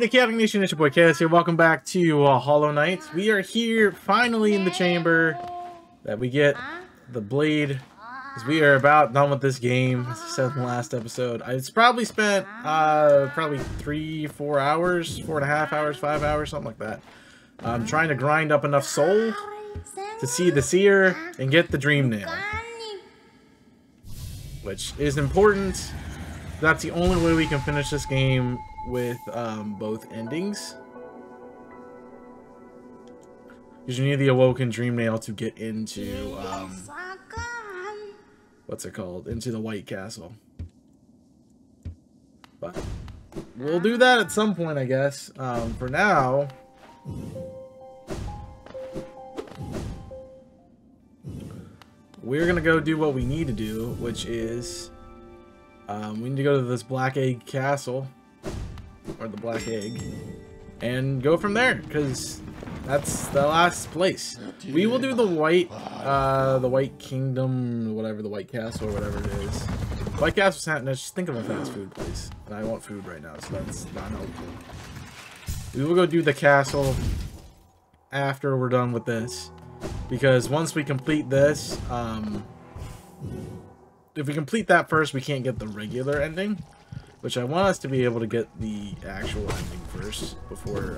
the Caving Nation, it's your boy Chaos here. Welcome back to Hollow Knight. We are here finally in the chamber that we get the blade, because we are about done with this game. As I said in the last episode, I've probably spent probably 3, 4 hours, 4.5 hours, 5 hours, something like that. I'm trying to grind up enough soul to see the Seer and get the Dream Nail, which is important. That's the only way we can finish this game with both endings, because you need the Awoken Dream Nail to get into what's it called, into the White Castle. But we'll do that at some point, I guess. For now, we're gonna go do what we need to do, which is we need to go to this Black Egg Castle, or the Black Egg, and go from there, because that's the last place. We will do the White Kingdom, whatever, the White Castle, or whatever it is. White Castle's happening. Just think of a fast food place, and I want food right now, so that's not helpful. We will go do the castle after we're done with this, because once we complete this, if we complete that first, we can't get the regular ending, which I want us to be able to get the actual ending first before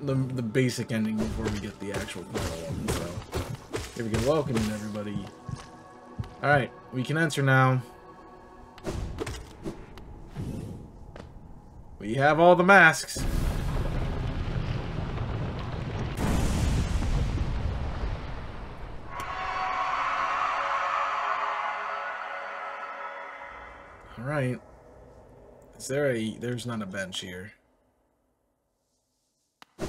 the basic ending, before we get the actual final one. So here we go, welcoming everybody. All right, we can enter now. We have all the masks. Alright. Is there a... There's not a bench here. I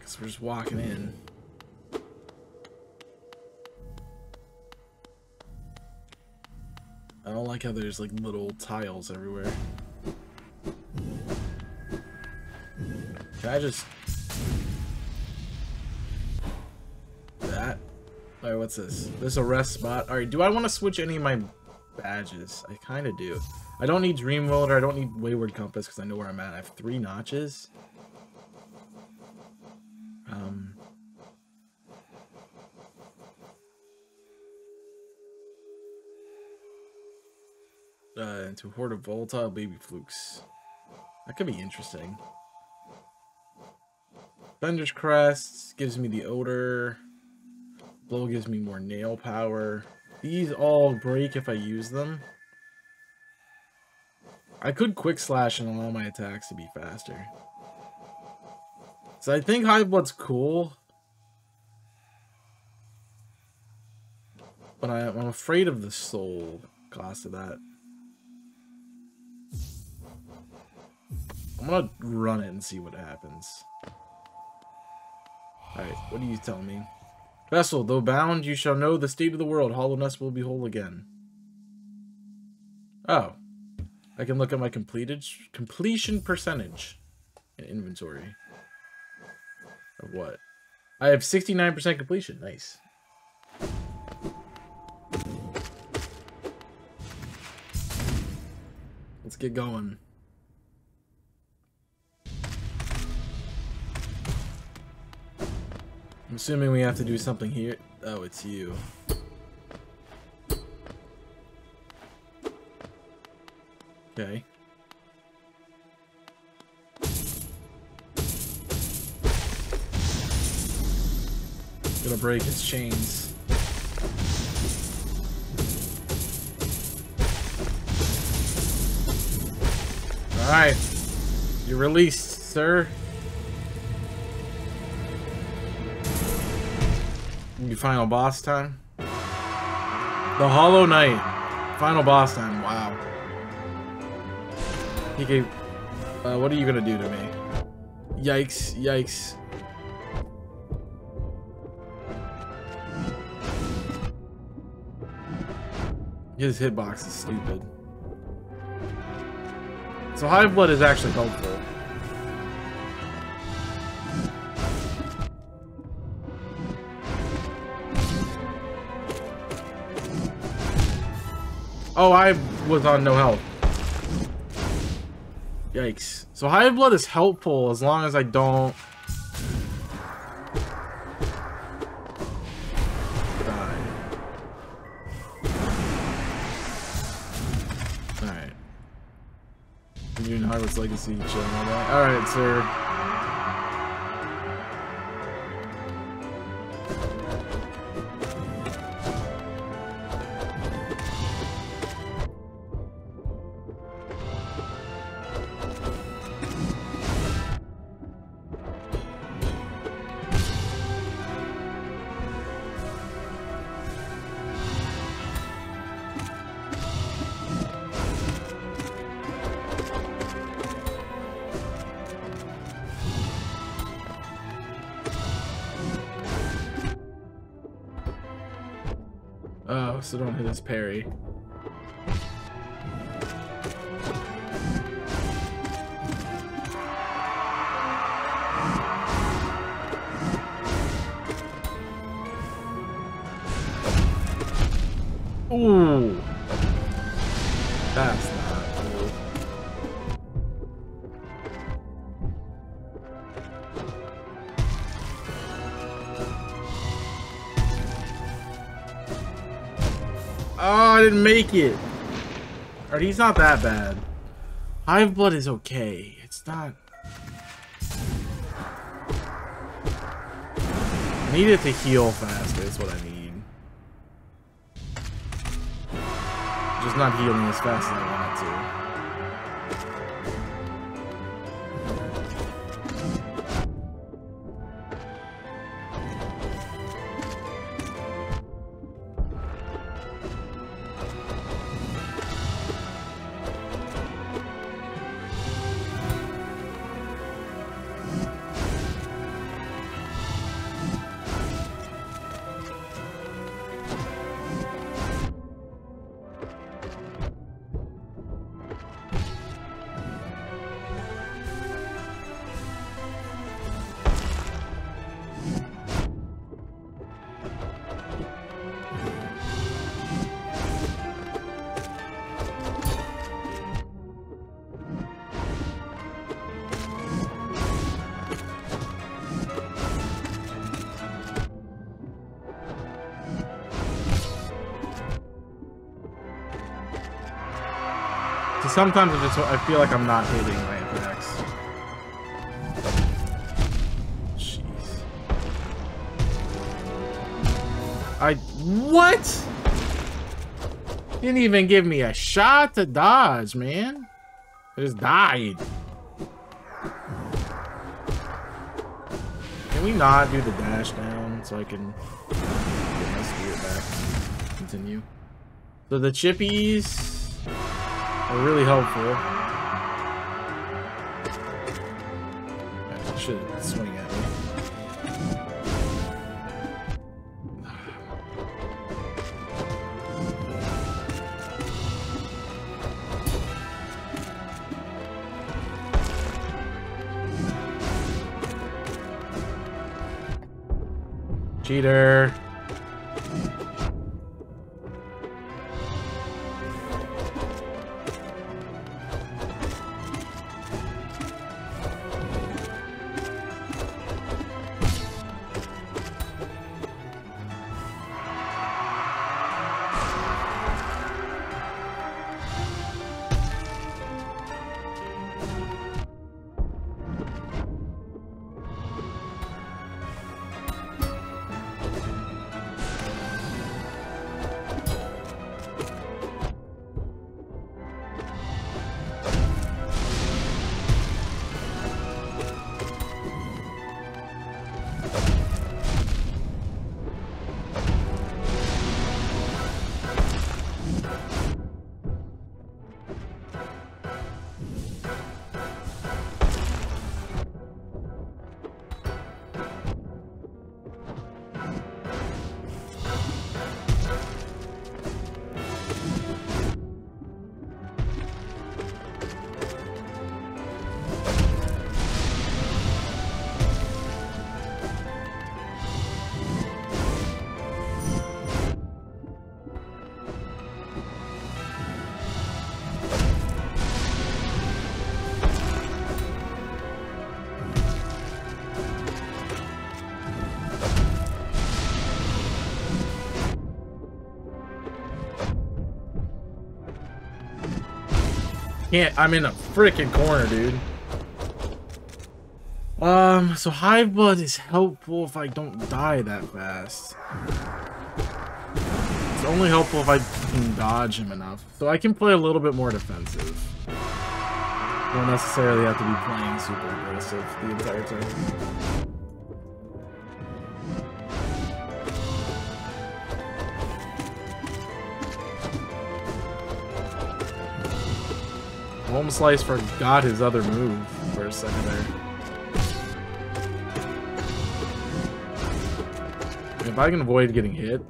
guess we're just walking in. I don't like how there's like little tiles everywhere. Can I just... That? Alright, what's this? This is a rest spot. Alright, do I want to switch any of my... badges? I kind of do. I don't need Dream Welder, I don't need Wayward Compass, because I know where I'm at. I have 3 notches. Into a horde of volatile baby flukes. That could be interesting. Bender's crest gives me the odor. Blow gives me more nail power. These all break if I use them. I could quick slash and allow my attacks to be faster. So I think Hiveblood's cool, but I'm afraid of the soul cost of that. I'm gonna run it and see what happens. Alright, what do you tell me? Vessel, though bound, you shall know the state of the world. Hollownest will be whole again. Oh. I can look at my completion percentage in inventory. Of what? I have 69% completion. Nice. Let's get going. I'm assuming we have to do something here. Oh, it's you. Okay. I'm gonna break his chains. Alright. You're released, sir. Final boss time. The Hollow Knight. Final boss time. Wow. He gave... what are you gonna do to me? Yikes. Yikes. His hitbox is stupid. So Hiveblood is actually helpful. Oh, I was on no health. Yikes. So Hiveblood is helpful as long as I don't die. Alright. You and Hiveblood's legacy each other. Alright, sir. Oh, so don't hit his parry. Ooh. That's not cool. Oh, I didn't make it. Alright, he's not that bad. Hiveblood is okay. It's not... I need it to heal faster is what I need. Just not healing as fast as I want to. Sometimes I feel like I'm not hitting my attacks. Jeez. What? Didn't even give me a shot to dodge, man. I just died. Can we not do the dash down so I can get my spear back and continue? So the chippies... are really helpful. I should swing at me. Cheater. can't. I'm in a freaking corner, dude. So Hiveblood is helpful if I don't die that fast. It's only helpful if I can dodge him enough. So I can play a little bit more defensive. Don't necessarily have to be playing super aggressive the entire time. Home Slice forgot his other move for a second there. If I can avoid getting hit.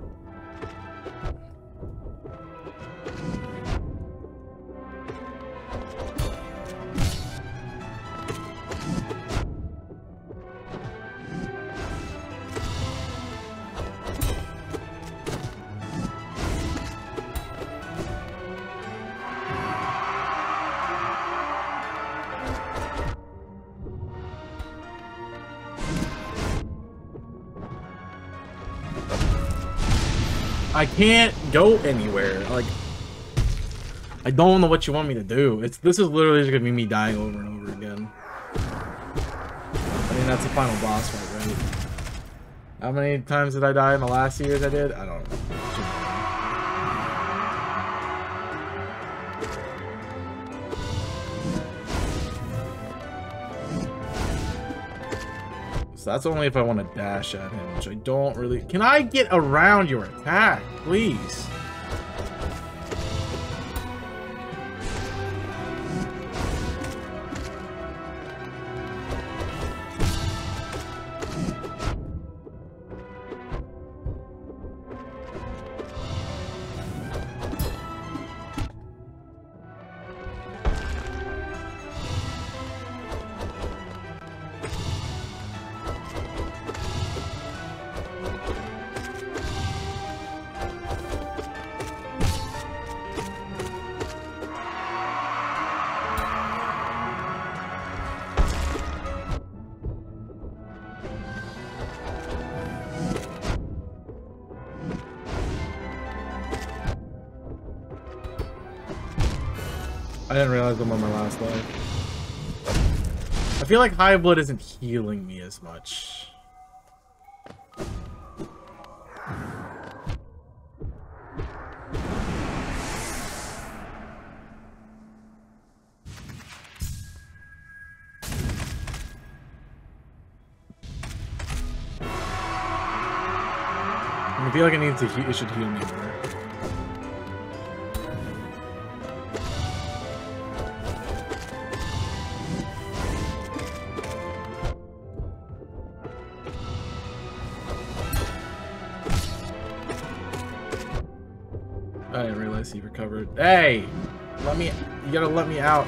I can't go anywhere. Like, I don't know what you want me to do. This is literally just gonna be me dying over and over again. I mean, that's the final boss fight, right? How many times did I die in the last years I did? I don't know. That's only if I want to dash at him, which I don't really. Can I get around your attack, please? I didn't realize I'm on my last life. I feel like Hiveblood isn't healing me as much. I feel like it should heal me more. I didn't realize he recovered. Hey! You gotta let me out.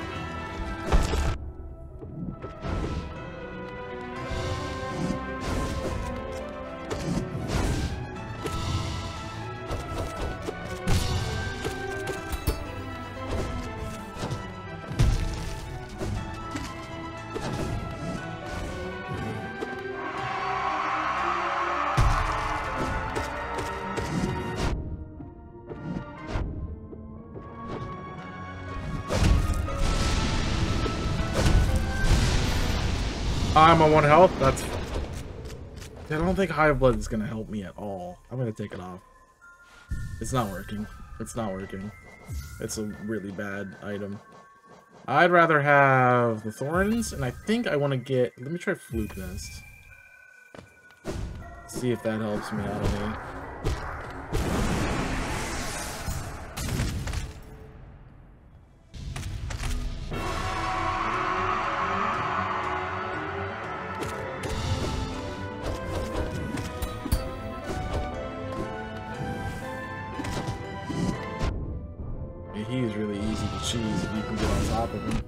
I'm on one health. That's. I don't think Hiveblood is gonna help me at all. I'm gonna take it off. It's not working. It's not working. It's a really bad item. I'd rather have the thorns, and I think I want to get. Let me try Fluke Nest. See if that helps me out of me. He's really easy to cheese if you can get on top of him.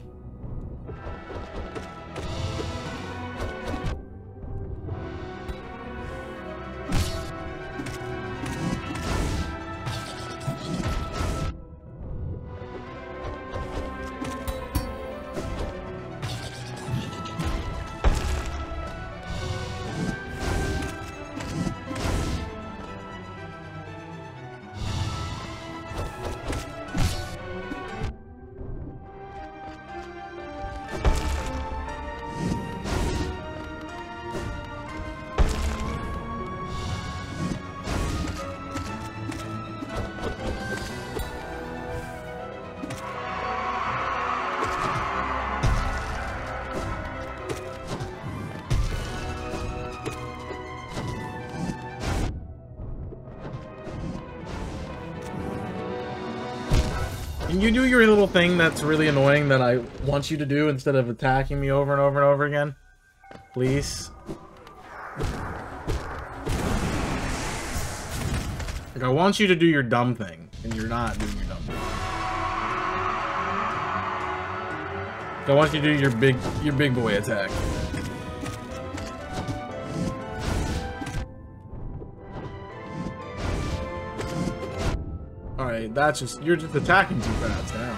And you do your little thing that's really annoying that I want you to do instead of attacking me over and over and over again. Please. Like, I want you to do your dumb thing, and you're not doing your dumb thing. Like, I want you to do your big boy attack. Alright, that's just, you're just attacking too fast now.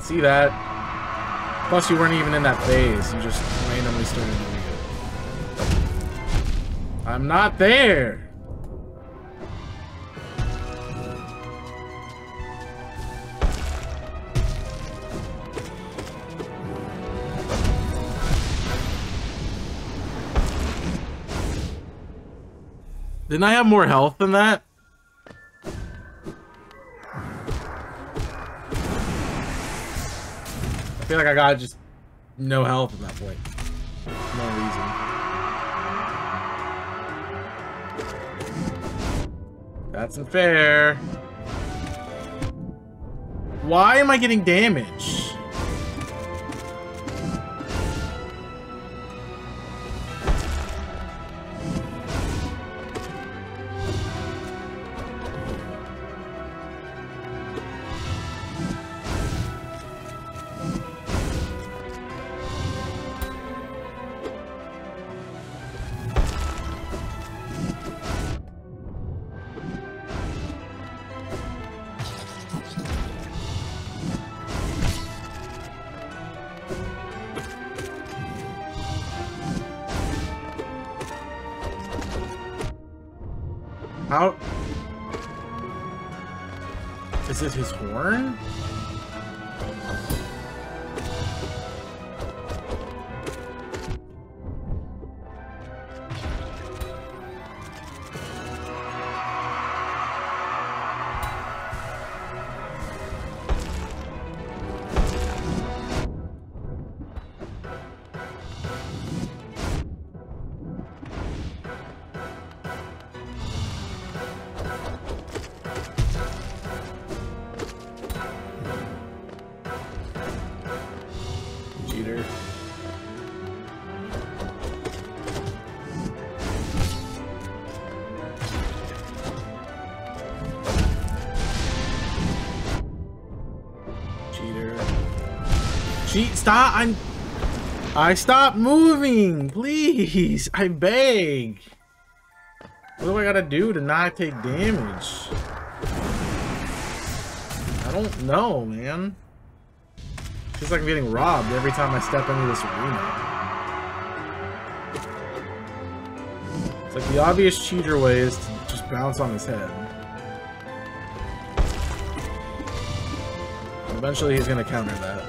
See that? Plus, you weren't even in that phase. You just randomly started doing it. I'm not there! Didn't I have more health than that? I feel like I got just no health at that point. No reason. That's unfair. Why am I getting damage? Out. Is it his horn? Stop! I stop moving, please. I beg. What do I gotta do to not take damage? I don't know, man. It's just like I'm getting robbed every time I step into this arena. It's like the obvious cheater way is to just bounce on his head. And eventually, he's gonna counter that.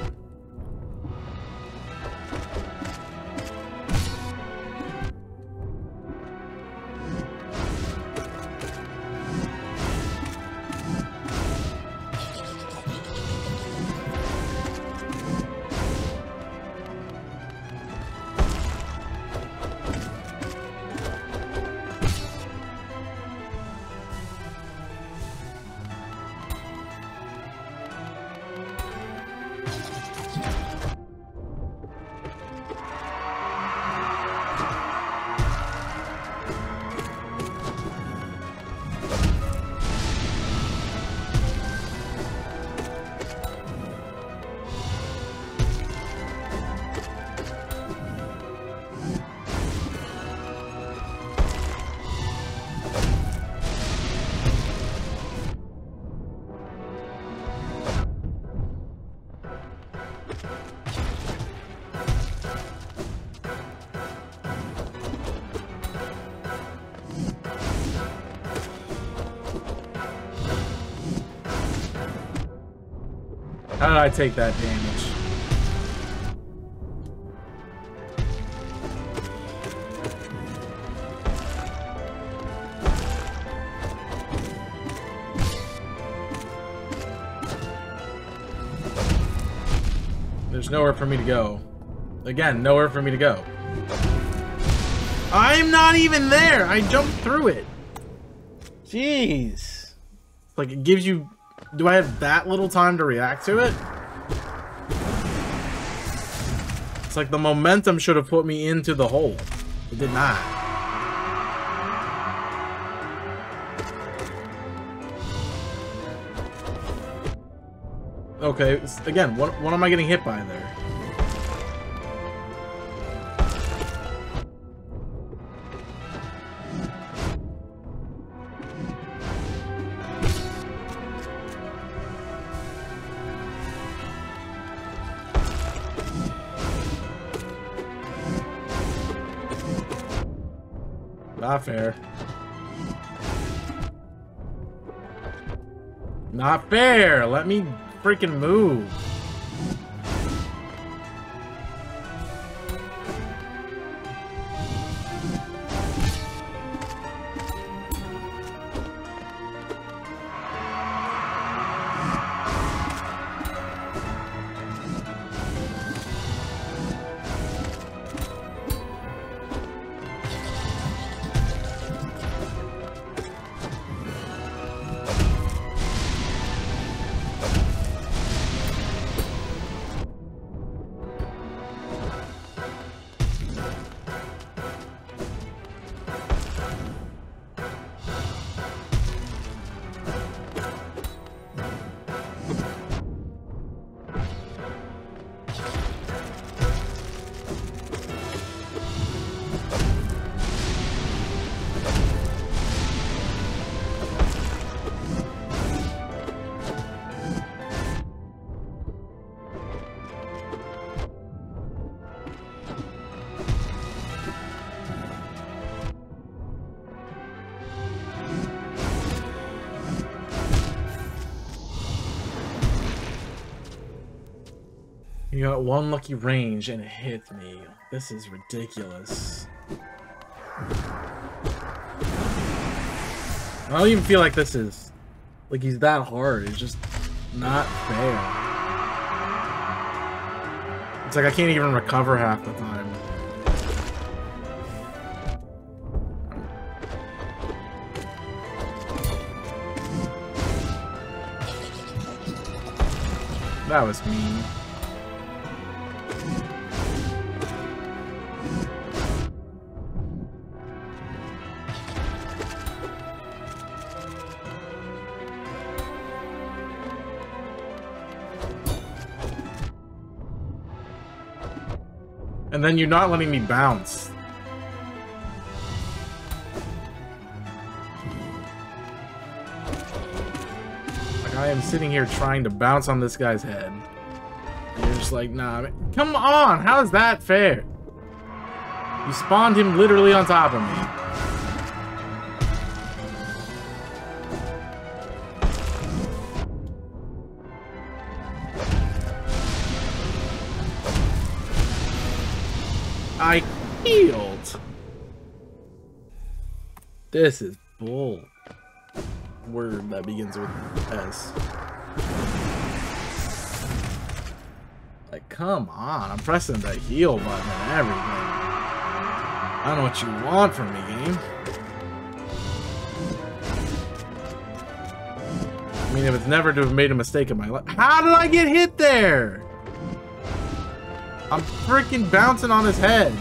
How did I take that damage? There's nowhere for me to go. Again, nowhere for me to go. I'm not even there! I jumped through it! Jeez. Like, it gives you... Do I have that little time to react to it? It's like the momentum should have put me into the hole. It did not. Okay, again, what am I getting hit by there? Not fair. Not fair! Let me freaking move. You got one lucky range and it hit me. This is ridiculous. I don't even feel like this is... Like, he's that hard. It's just not fair. It's like I can't even recover half the time. That was mean. And then you're not letting me bounce. Like, I am sitting here trying to bounce on this guy's head. And you're just like, nah, man. Come on, how is that fair? You spawned him literally on top of me. I healed. This is bull. Word that begins with S. Like, come on. I'm pressing the heal button and everything. I don't know what you want from me, game. I mean, if it's never to have made a mistake in my life. How did I get hit there? I'm freaking bouncing on his head.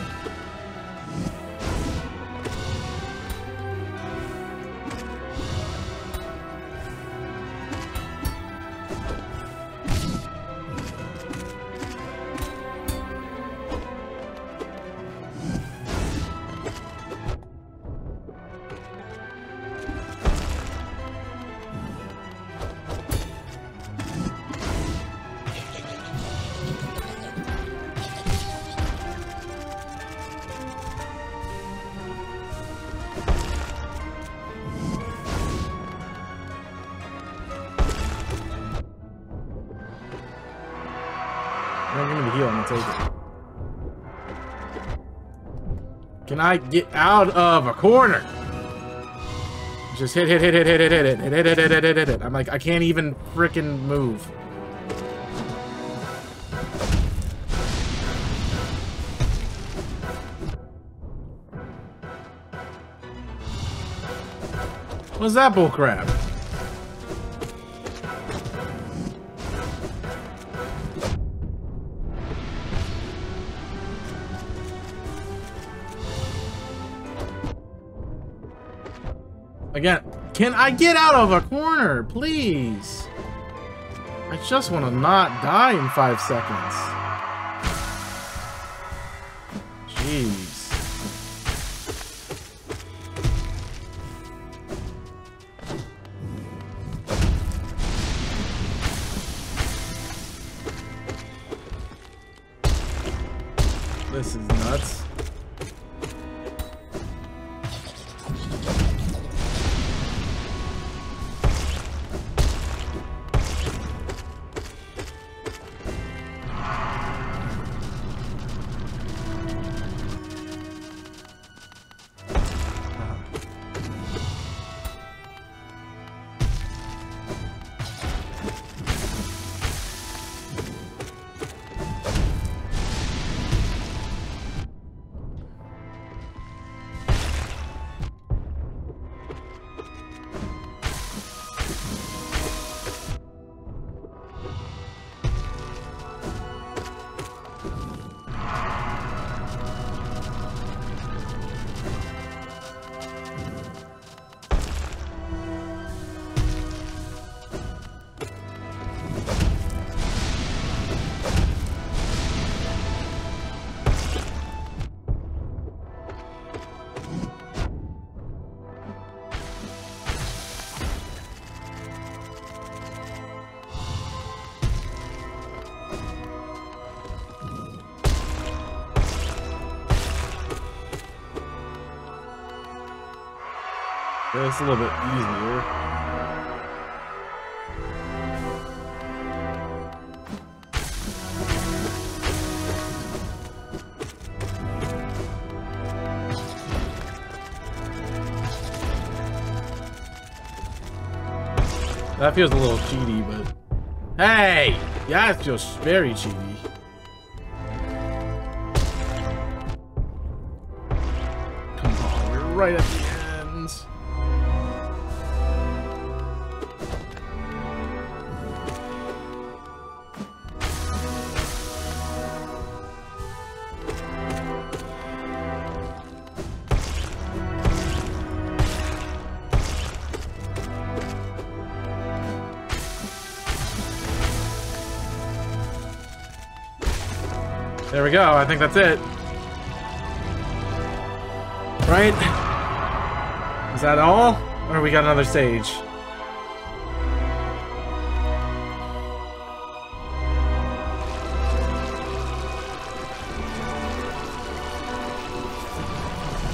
heal, I'm gonna take it. Can I get out of a corner? Just hit it. I'm like, I can't even freaking move. What's that bullcrap? Again, can I get out of a corner, please? I just want to not die in 5 seconds. Jeez. This is nuts. It's a little bit easier. That feels a little cheaty, but hey, yeah, it feels very cheaty. Come on, we're right at the end. There we go, I think that's it. Right? Is that all? Or we got another stage?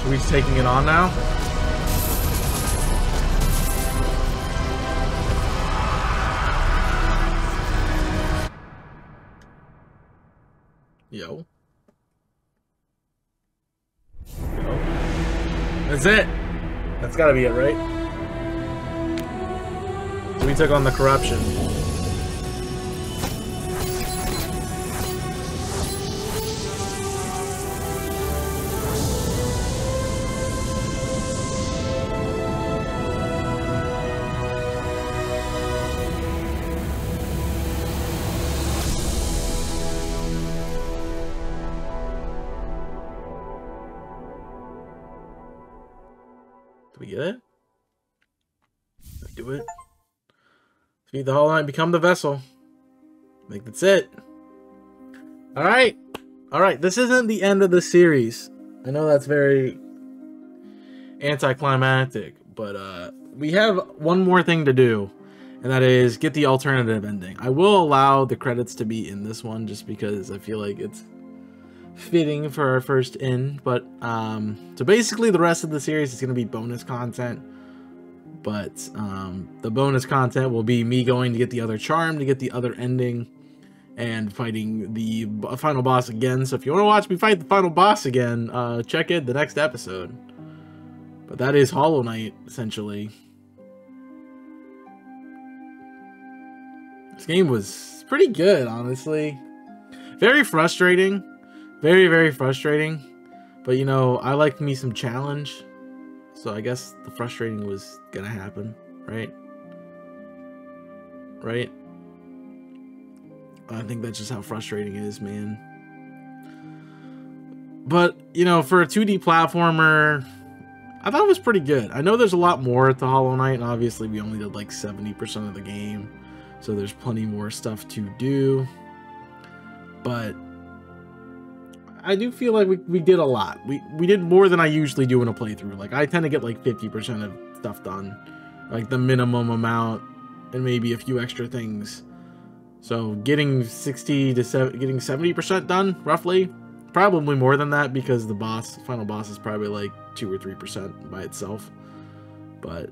Are we taking it on now? Yo. That's it. That's gotta be it, right? So we took on the corruption. We get it? Do it. Feed the Hollow Knight and become the vessel. I think that's it. Alright. Alright, this isn't the end of the series. I know that's very anticlimactic, but we have one more thing to do, and that is get the alternative ending. I will allow the credits to be in this one just because I feel like it's fitting for our first end, but so basically the rest of the series is going to be bonus content, but the bonus content will be me going to get the other charm to get the other ending, and fighting the final boss again. So if you want to watch me fight the final boss again, check in the next episode. But that is Hollow Knight, essentially. This game was pretty good, honestly. Very frustrating. Very, very frustrating. But, you know, I liked me some challenge. So I guess the frustrating was gonna happen, right? Right? I think that's just how frustrating it is, man. But, you know, for a 2D platformer, I thought it was pretty good. I know there's a lot more to Hollow Knight, and obviously we only did like 70% of the game. So there's plenty more stuff to do. But I do feel like we did a lot. We did more than I usually do in a playthrough. Like, I tend to get like 50% of stuff done. Like, the minimum amount and maybe a few extra things. So getting 70% done, roughly. Probably more than that, because the boss, final boss, is probably like 2 or 3% by itself. But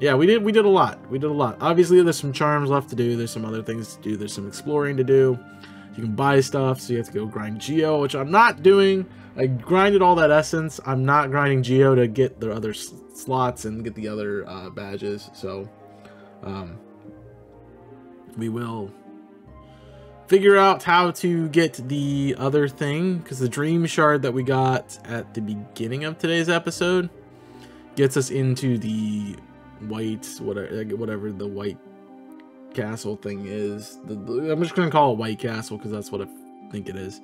yeah, we did a lot. We did a lot. Obviously, there's some charms left to do. There's some other things to do. There's some exploring to do. You can buy stuff, so you have to go grind Geo, which I'm not doing. I grinded all that essence. I'm not grinding Geo to get the other slots and get the other badges. So we will figure out how to get the other thing, because the dream shard that we got at the beginning of today's episode gets us into the white, whatever the White Castle thing is. I'm just gonna call it White Castle because that's what I think it is.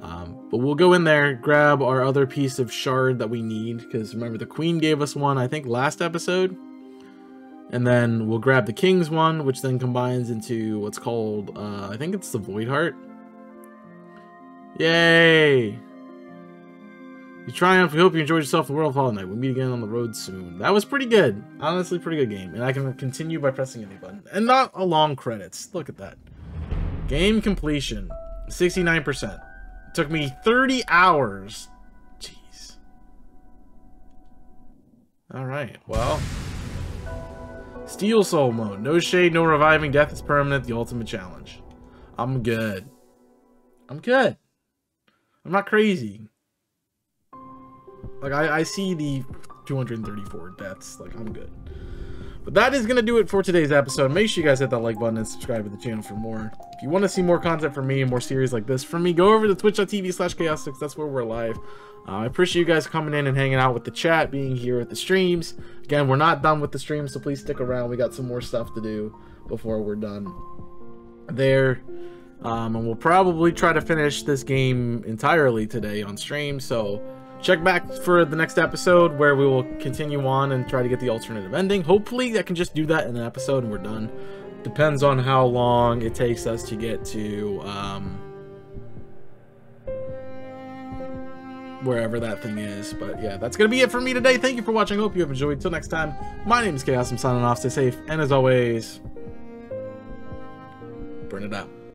But we'll go in there, grab our other piece of shard that we need, because remember the Queen gave us one, I think, last episode. And then we'll grab the King's one, which then combines into what's called, I think it's the Void Heart. Yay! You triumph. We hope you enjoyed yourself in the world of Hollow Knight. We'll meet again on the road soon. That was pretty good. Honestly, pretty good game. And I can continue by pressing any button. And not a long credits. Look at that. Game completion. 69%. It took me 30 hours. Jeez. Alright, well. Steel Soul Mode. No shade, no reviving. Death is permanent. The ultimate challenge. I'm good. I'm good. I'm not crazy. Like, I see the 234 deaths. Like, I'm good. But that is going to do it for today's episode. Make sure you guys hit that like button and subscribe to the channel for more. If you want to see more content from me and more series like this from me, go over to twitch.tv/chaostics. That's where we're live. I appreciate you guys coming in and hanging out with the chat, being here at the streams. Again, we're not done with the streams, so please stick around. We got some more stuff to do before we're done there. And we'll probably try to finish this game entirely today on stream, so check back for the next episode where we will continue on and try to get the alternative ending. Hopefully I can just do that in an episode and we're done. Depends on how long it takes us to get to wherever that thing is. But yeah, that's gonna be it for me today. Thank you for watching. Hope you have enjoyed. Till next time, my name is Chaos. I'm signing off. Stay safe, and as always, burn it up.